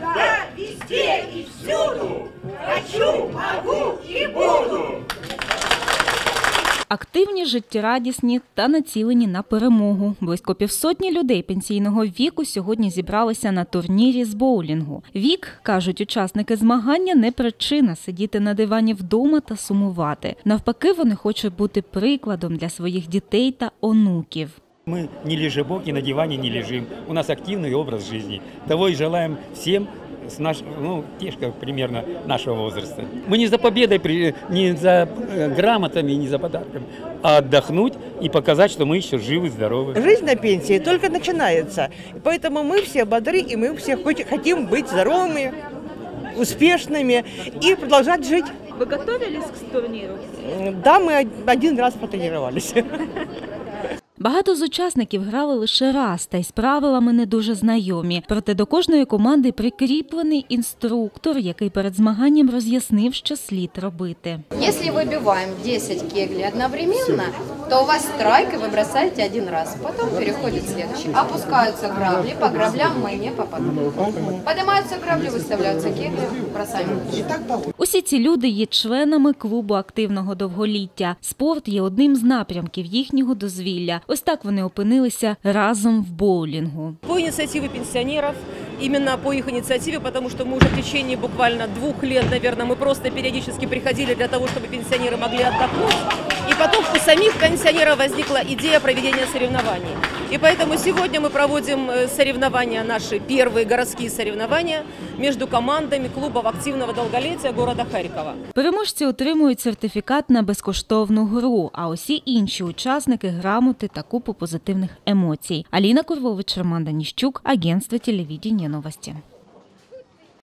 Да, везде и всюду! Хочу, могу и буду! Активні, життєрадісні та націлені на перемогу. Близько півсотні людей пенсійного віку сьогодні зібралися на турнірі з боулінгу. Вік, кажуть учасники змагання, не причина сидіти на дивані вдома та сумувати. Навпаки, вони хочуть бути прикладом для своїх дітей та онуків. Мы не лежебоки, на диване не лежим. У нас активный образ жизни. Того и желаем всем, примерно нашего возраста. Мы не за победой, не за грамотами, не за подарками, а отдохнуть и показать, что мы еще живы, здоровы. Жизнь на пенсии только начинается. Поэтому мы все бодры, и мы все хотим быть здоровыми, успешными и продолжать жить. Вы готовились к турниру? Да, мы один раз потренировались. Багато з учасників грали лише раз, та й з правилами не дуже знайомі. Проте до кожної команди прикріплений інструктор, який перед змаганням роз'яснив, що слід робити. Якщо вибиваємо 10 кеглів одновременно, то у вас страйк і ви бросаєте один раз. Потім переходить слідчий. Опускаються граблі, по граблям ми не попадаємо. Піднімаються граблі, виставляються кеглі, бросаємо. Усі ці люди є членами клубу активного довголіття. Спорт є одним з напрямків їхнього дозвілля. Ось так вони опинилися разом в боулінгу. По ініціативі пенсіонерів, именно по их инициативе, потому что мы уже в течение буквально 2 лет, наверное, мы просто периодически приходили для того, чтобы пенсионеры могли отдохнуть. И потом у самих пенсионеров возникла идея проведения соревнований. И поэтому сегодня мы проводим соревнования, наши первые городские соревнования между командами клубов активного долголетия города Харькова. Переможці отримують сертифікат на безкоштовну гру, а усі інші учасники – грамоти та купу позитивних емоцій. Аліна Курвович, Роман Даніщук, агентство телевидения «Новости».